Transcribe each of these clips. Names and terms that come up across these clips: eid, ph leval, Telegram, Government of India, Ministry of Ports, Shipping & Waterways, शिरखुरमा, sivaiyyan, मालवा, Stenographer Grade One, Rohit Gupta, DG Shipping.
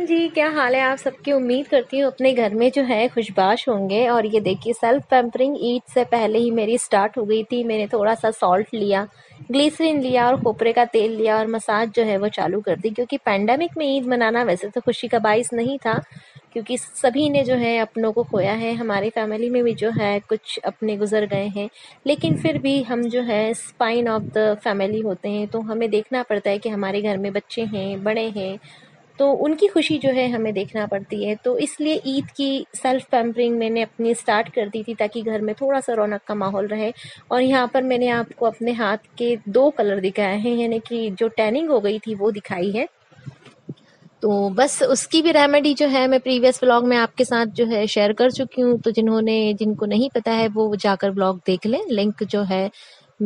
Welcome जी, क्या हाल है आप सबकी। उम्मीद करती हूँ अपने घर में जो है खुशबाश होंगे। और ये देखिए सेल्फ पैम्परिंग ईद से पहले ही मेरी स्टार्ट हो गई थी। मैंने थोड़ा सा सॉल्ट लिया, ग्लिसरीन लिया और खोपरे का तेल लिया और मसाज जो है वो चालू कर दी, क्योंकि पैंडमिक में ईद मनाना वैसे तो खुशी का बायस नहीं था, क्योंकि सभी ने जो है अपनों को खोया है। हमारे फैमिली में भी जो है कुछ अपने गुजर गए हैं, लेकिन फिर भी हम जो है स्पाइन ऑफ द फैमिली होते हैं, तो हमें देखना पड़ता है कि हमारे घर में बच्चे हैं, बड़े हैं, तो उनकी खुशी जो है हमें देखना पड़ती है। तो इसलिए ईद की सेल्फ पैम्परिंग मैंने अपनी स्टार्ट कर दी थी, ताकि घर में थोड़ा सा रौनक का माहौल रहे। और यहाँ पर मैंने आपको अपने हाथ के दो कलर दिखाए हैं, यानी कि जो टैनिंग हो गई थी वो दिखाई है। तो बस उसकी भी रेमेडी जो है मैं प्रीवियस व्लॉग में आपके साथ जो है शेयर कर चुकी हूँ, तो जिनको नहीं पता है वो जाकर व्लॉग देख लें, लिंक जो है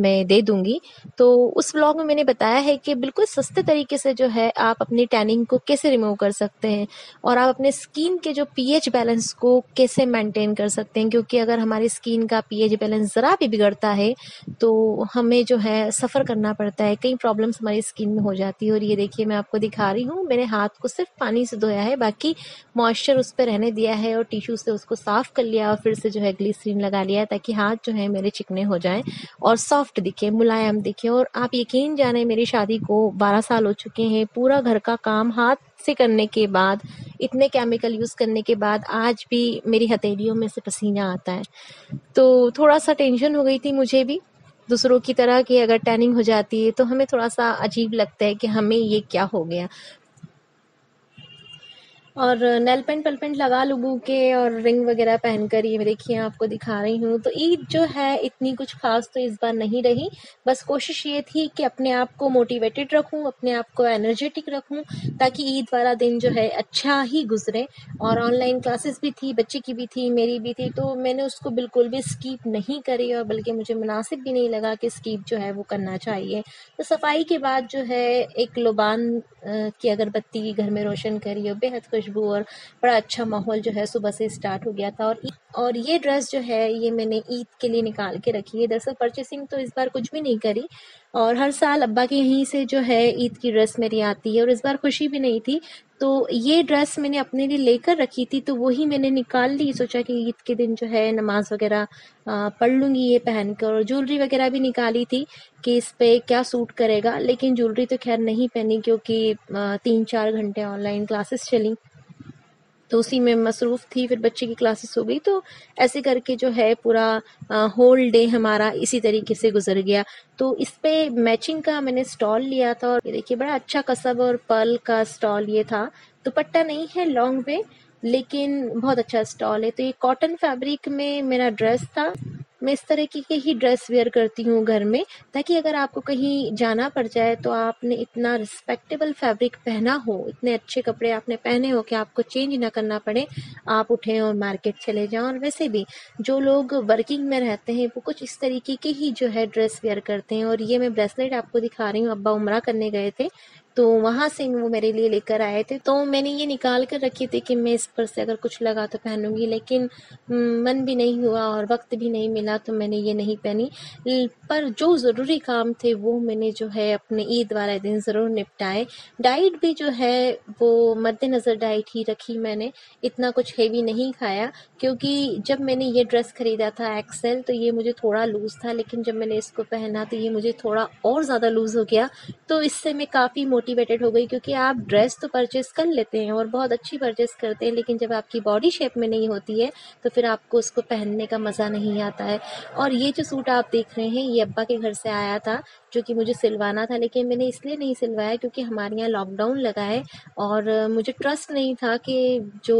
मैं दे दूंगी। तो उस व्लॉग में मैंने बताया है कि बिल्कुल सस्ते तरीके से जो है आप अपनी टैनिंग को कैसे रिमूव कर सकते हैं और आप अपने स्किन के जो पीएच बैलेंस को कैसे मेंटेन कर सकते हैं, क्योंकि अगर हमारी स्किन का पीएच बैलेंस ज़रा भी बिगड़ता है तो हमें जो है सफ़र करना पड़ता है, कई प्रॉब्लम्स हमारी स्किन में हो जाती है। और ये देखिए मैं आपको दिखा रही हूँ, मैंने हाथ को सिर्फ पानी से धोया है, बाकी मॉइस्चर उस पर रहने दिया है और टिश्यू से उसको साफ़ कर लिया और फिर से जो है ग्लिसरीन लगा लिया, ताकि हाथ जो है मेरे चिकने हो जाएँ और दिखे, मुलायम दिखे। और आप यकीन जाने मेरी शादी को 12 साल हो चुके हैं, पूरा घर का काम हाथ से करने के बाद, इतने केमिकल यूज़ करने के बाद आज भी मेरी हथेलियों में से पसीना आता है। तो थोड़ा सा टेंशन हो गई थी मुझे भी दूसरों की तरह कि अगर टैनिंग हो जाती है तो हमें थोड़ा सा अजीब लगता है कि हमें ये क्या हो गया। और नेल पेंट पलपेंट लगा लुबू के और रिंग वगैरह पहनकर ये देखिए आपको दिखा रही हूँ। तो ईद जो है इतनी कुछ खास तो इस बार नहीं रही, बस कोशिश ये थी कि अपने आप को मोटिवेटेड रखूँ, अपने आप को एनर्जेटिक रखूँ, ताकि ईद वाला दिन जो है अच्छा ही गुजरे। और ऑनलाइन क्लासेस भी थी, बच्चे की भी थी, मेरी भी थी, तो मैंने उसको बिल्कुल भी स्किप नहीं करी और बल्कि मुझे मुनासिब भी नहीं लगा कि स्किप जो है वो करना चाहिए। तो सफाई के बाद जो है एक लोबान की अगरबत्ती घर में रोशन करी और बेहद खुशबू और बड़ा अच्छा माहौल जो है सुबह से स्टार्ट हो गया था। और ये ड्रेस जो है ये मैंने ईद के लिए निकाल के रखी है। दरअसल परचेसिंग तो इस बार कुछ भी नहीं करी, और हर साल अब्बा के यहीं से जो है ईद की ड्रेस मेरी आती है, और इस बार खुशी भी नहीं थी, तो ये ड्रेस मैंने अपने लिए लेकर रखी थी, तो वही मैंने निकाल ली। सोचा कि ईद के दिन जो है नमाज वगैरह पढ़ लूँगी ये पहनकर, और ज्वेलरी वगैरह भी निकाली थी कि इस पे क्या सूट करेगा, लेकिन ज्वेलरी तो खैर नहीं पहनी क्योंकि 3-4 घंटे ऑनलाइन क्लासेस चली, तो उसी में मसरूफ़ थी। फिर बच्चे की क्लासेस हो गई, तो ऐसे करके जो है पूरा होल डे हमारा इसी तरीके से गुजर गया। तो इस पे मैचिंग का मैंने स्टॉल लिया था, और ये देखिए बड़ा अच्छा कसब और पर्ल का स्टॉल ये था। दुपट्टा नहीं है लॉन्ग में, लेकिन बहुत अच्छा स्टॉल है। तो ये कॉटन फैब्रिक में मेरा ड्रेस था। मैं इस तरह की ही ड्रेस वेयर करती हूँ घर में, ताकि अगर आपको कहीं जाना पड़ जाए तो आपने इतना रिस्पेक्टेबल फैब्रिक पहना हो, इतने अच्छे कपड़े आपने पहने हो कि आपको चेंज ना करना पड़े, आप उठें और मार्केट चले जाएं। और वैसे भी जो लोग वर्किंग में रहते हैं वो कुछ इस तरीके की ही जो है ड्रेस वेयर करते हैं। और ये मैं ब्रेसलेट आपको दिखा रही हूँ, अब्बा उमरा करने गए थे तो वहाँ से वो मेरे लिए लेकर आए थे, तो मैंने ये निकाल कर रखी थी कि मैं इस पर से अगर कुछ लगा तो पहनूंगी, लेकिन मन भी नहीं हुआ और वक्त भी नहीं मिला, तो मैंने ये नहीं पहनी। पर जो ज़रूरी काम थे वो मैंने जो है अपने ईद वाले दिन ज़रूर निपटाए। डाइट भी जो है वो मद्देनज़र डाइट ही रखी, मैंने इतना कुछ हेवी नहीं खाया, क्योंकि जब मैंने ये ड्रेस ख़रीदा था एक्सेल तो ये मुझे थोड़ा लूज़ था, लेकिन जब मैंने इसको पहना तो ये मुझे थोड़ा और ज़्यादा लूज़ हो गया। तो इससे मैं काफ़ी मोटिवेटेड हो गई, क्योंकि आप ड्रेस तो परचेस कर लेते हैं और बहुत अच्छी परचेस करते हैं, लेकिन जब आपकी बॉडी शेप में नहीं होती है तो फिर आपको उसको पहनने का मज़ा नहीं आता है। और ये जो सूट आप देख रहे हैं ये अब्बा के घर से आया था, जो कि मुझे सिलवाना था, लेकिन मैंने इसलिए नहीं सिलवाया क्योंकि हमारे यहाँ लॉकडाउन लगा है और मुझे ट्रस्ट नहीं था कि जो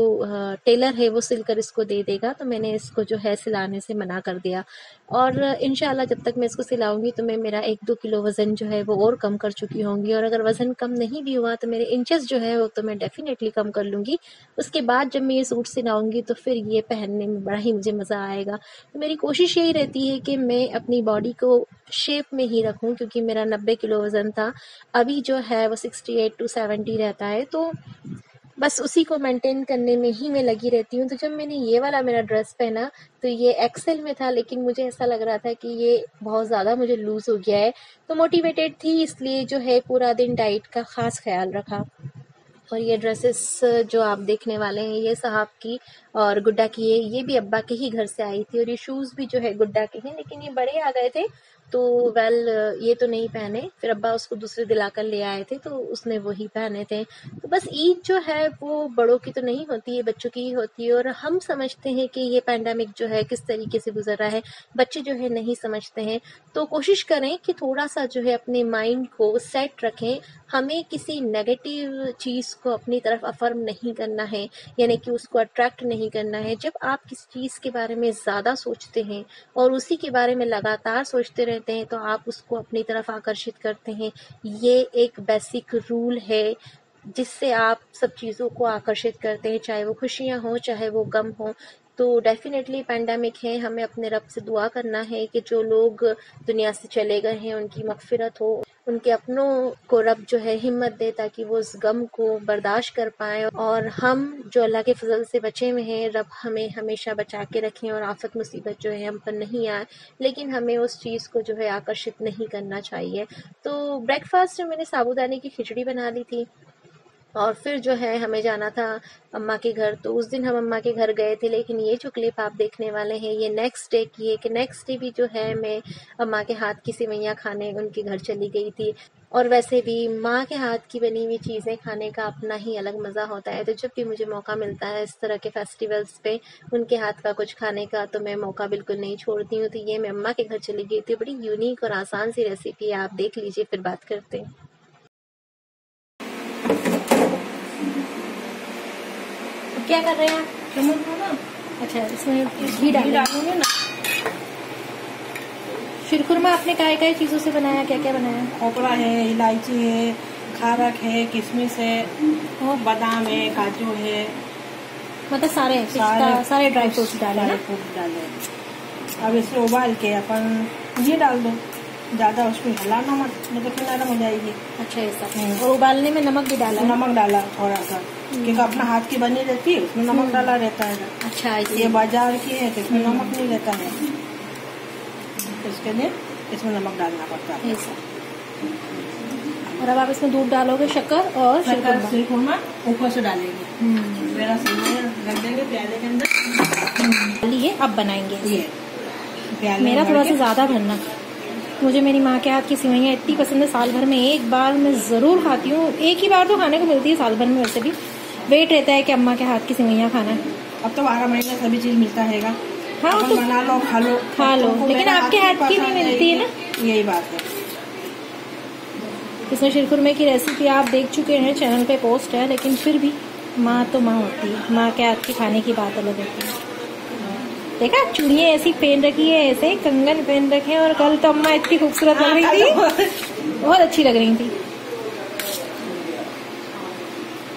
टेलर है वो सिलकर इसको दे देगा, तो मैंने इसको जो है सिलाने से मना कर दिया। और इंशाल्लाह जब तक मैं इसको सिलाऊंगी तो मैं मेरा 1-2 किलो वज़न जो है वो और कम कर चुकी होंगी, और अगर वज़न कम नहीं भी हुआ तो मेरे इंचेस जो है वो तो मैं डेफिनेटली कम कर लूँगी। उसके बाद जब मैं ये सूट सिलाऊंगी तो फिर ये पहनने में बड़ा ही मुझे मज़ा आएगा। तो मेरी कोशिश यही रहती है कि मैं अपनी बॉडी को शेप में ही रखूँ, क्योंकि मेरा 90 किलो वज़न था, अभी जो है वो 68 to 70 रहता है, तो बस उसी को मेंटेन करने में ही मैं लगी रहती हूँ। तो जब मैंने ये वाला मेरा ड्रेस पहना तो ये एक्सेल में था, लेकिन मुझे ऐसा लग रहा था कि ये बहुत ज़्यादा मुझे लूज़ हो गया है, तो मोटिवेटेड थी इसलिए जो है पूरा दिन डाइट का ख़ास ख्याल रखा। और ये ड्रेसेस जो आप देखने वाले हैं ये साहब की और गुड्डा की है, ये भी अब्बा के ही घर से आई थी। और ये शूज़ भी जो है गुड्डा के हैं, लेकिन ये बड़े आ गए थे तो वेल ये तो नहीं पहने, फिर अब्बा उसको दूसरे दिलाकर ले आए थे तो उसने वही पहने थे। तो बस ईद जो है वो बड़ों की तो नहीं होती है, बच्चों की ही होती है। और हम समझते हैं कि ये पैंडमिक जो है किस तरीके से गुजर रहा है, बच्चे जो है नहीं समझते हैं। तो कोशिश करें कि थोड़ा सा जो है अपने माइंड को सेट रखें, हमें किसी नेगेटिव चीज़ को अपनी तरफ अफर्म नहीं करना है, यानी कि उसको अट्रैक्ट नहीं करना है। जब आप किसी चीज़ के बारे में ज़्यादा सोचते हैं और उसी के बारे में लगातार सोचते रहते हैं तो आप उसको अपनी तरफ आकर्षित करते हैं। ये एक बेसिक रूल है जिससे आप सब चीज़ों को आकर्षित करते हैं, चाहे वो खुशियाँ हों चाहे वो गम हों। तो डेफिनेटली पैंडमिक है, हमें अपने रब से दुआ करना है कि जो लोग दुनिया से चले गए हैं उनकी मगफिरत हो, उनके अपनों को रब जो है हिम्मत दे ताकि वो उस गम को बर्दाश्त कर पाए। और हम जो अल्लाह के फजल से बचे हुए हैं, रब हमें हमेशा बचा के रखें और आफत मुसीबत जो है हम पर नहीं आए। लेकिन हमें उस चीज़ को जो है आकर्षित नहीं करना चाहिए। तो ब्रेकफास्ट में मैंने साबूदाने की खिचड़ी बना ली थी और फिर जो है हमें जाना था अम्मा के घर, तो उस दिन हम अम्मा के घर गए थे। लेकिन ये जो क्लिप आप देखने वाले हैं ये नेक्स्ट डे की है कि नेक्स्ट डे भी जो है मैं अम्मा के हाथ की सिवैयाँ खाने उनके घर चली गई थी। और वैसे भी माँ के हाथ की बनी हुई चीज़ें खाने का अपना ही अलग मज़ा होता है। तो जब भी मुझे मौका मिलता है इस तरह के फेस्टिवल्स पे उनके हाथ का कुछ खाने का, तो मैं मौका बिल्कुल नहीं छोड़ती हूँ। तो ये मैं अम्मा के घर चली गई थी। बड़ी यूनिक और आसान सी रेसिपी है, आप देख लीजिए फिर बात करते हैं। क्या कर रहे हैं आप? चम्मच ना, अच्छा इसमें घी डालूंगे ना। शिरखुरमा आपने काय काय चीज़ों से बनाया, क्या क्या बनाया? खोपरा है, इलायची है, खारक है, किशमिश है और बादाम है, काजू है, मतलब सारे ड्राई फ्रूट्स डाले। अब इसे उबाल के अपन घी डाल दो, ज़्यादा उसमें हिलाना मत, मतलब नरम हो जाएगी। अच्छा ऐसा। और उबालने में नमक भी डाला? नमक डाला थोड़ा सा, क्योंकि अपना हाथ की बनी रहती है उसमें नमक डाला रहता है। अच्छा ये बाजार की है तो इसमें नमक नहीं रहता है, इसके लिए इसमें नमक डालना पड़ता है। और अब आप इसमें दूध डालोगे, शक्कर और शिरखुरमा ऊपर से डालेंगे, मेरा रख देंगे प्याले के अंदर। ये अब बनाएंगे, ये मेरा थोड़ा सा ज्यादा भरना। मुझे मेरी माँ के हाथ की सिवैयाँ इतनी पसंद है, साल भर में एक बार मैं ज़रूर खाती हूँ। एक ही बार तो खाने को मिलती है साल भर में, वैसे भी वेट रहता है कि अम्मा के हाथ की सिवैयाँ खाना है। अब तो 12 महीने सभी चीज़ मिलता रहेगा। हाँ तो बना लो, खा लो तो लेकिन आपके हाथ की भी मिलती है ना, यही बात है। इसमें शिरखुरमे की रेसिपी आप देख चुके हैं, चैनल पर पोस्ट है। लेकिन फिर भी माँ तो माँ होती है, माँ के हाथ के खाने की बात अलग होती है। देखा चूड़ियाँ ऐसी पहन रखी है, ऐसे कंगन पहन रखे हैं। और कल तो अम्मा इतनी खूबसूरत लग रही थी, बहुत अच्छी लग रही थी।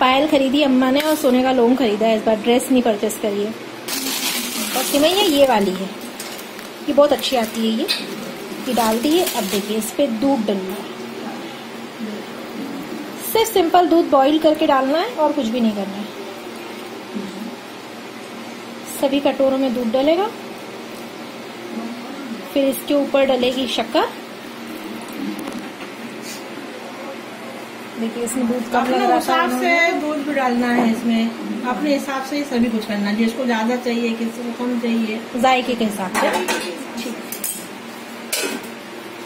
पायल खरीदी अम्मा ने और सोने का लॉन्ग खरीदा है इस बार, ड्रेस नहीं परचेस करी है। और सिवैया ये वाली है, ये बहुत अच्छी आती है, ये डालती है। अब देखिए इस पर दूध डालना है, सिर्फ सिंपल दूध बॉईल करके डालना है और कुछ भी नहीं करना है। सभी कटोरों में दूध डलेगा, फिर इसके ऊपर डलेगी शक्कर। देखिए इसमें दूध कम लग रहा है, दूध भी डालना है इसमें अपने हिसाब से, सभी कुछ करना है। जिसको ज्यादा चाहिए किसको कम चाहिए, जायके के हिसाब से ठीक।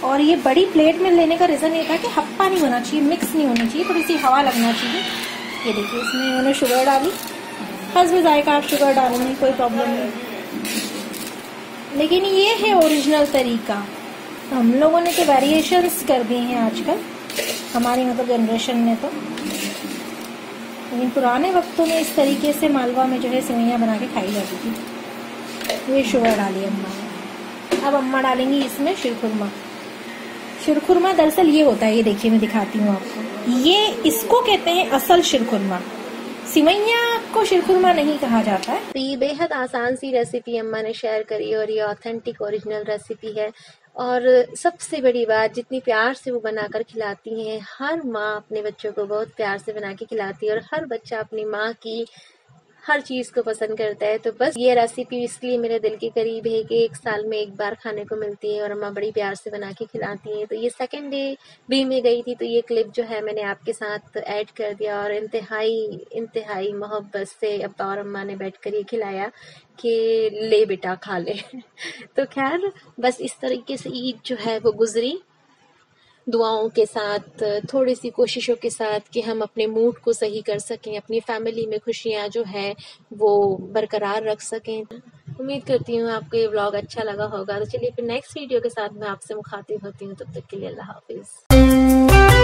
और ये बड़ी प्लेट में लेने का रीजन ये था कि हप्पा नहीं होना चाहिए, मिक्स नहीं होनी चाहिए, थोड़ी सी हवा लगना चाहिए। ये देखिए इसमें उन्होंने शुगर डाली, हसब जायका आप शुगर डालेंगे, कोई प्रॉब्लम नहीं। लेकिन ये है ओरिजिनल तरीका, हम लोगों ने तो वेरिएशंस कर दिए हैं आजकल हमारी मतलब जनरेशन ने तो, लेकिन पुराने वक्तों में इस तरीके से मालवा में जो है सिवैयाँ बना के खाई जाती थी। ये शुगर डाली अम्मा ने, अब अम्मा डालेंगी इसमें शिरखुरमा। शिरखुरमा दरअसल ये होता है, ये देखिए मैं दिखाती हूँ आपको, ये इसको कहते हैं असल शिरखुरमा, सिवैया को शिरखुरमा नहीं कहा जाता है। तो ये बेहद आसान सी रेसिपी अम्मा ने शेयर करी और ये ऑथेंटिक ओरिजिनल रेसिपी है। और सबसे बड़ी बात जितनी प्यार से वो बनाकर खिलाती हैं, हर माँ अपने बच्चों को बहुत प्यार से बना के खिलाती है और हर बच्चा अपनी माँ की हर चीज को पसंद करता है। तो बस ये रेसिपी इसलिए मेरे दिल के करीब है कि एक साल में एक बार खाने को मिलती है और अम्मा बड़ी प्यार से बना के खिलाती है। तो ये सेकेंड डे भी मैं गई थी तो ये क्लिप जो है मैंने आपके साथ ऐड कर दिया और इंतहाई मोहब्बत से अब्बा और अम्मा ने बैठ कर ये खिलाया कि ले बेटा खा ले। तो खैर बस इस तरीके से ईद जो है वो गुजरी, दुआओं के साथ, थोड़ी सी कोशिशों के साथ कि हम अपने मूड को सही कर सकें, अपनी फैमिली में खुशियां जो है वो बरकरार रख सकें। उम्मीद करती हूँ आपको ये व्लॉग अच्छा लगा होगा। तो चलिए फिर नेक्स्ट वीडियो के साथ मैं आपसे मुखातिब होती हूँ, तब तक के लिए अल्लाह हाफिज़।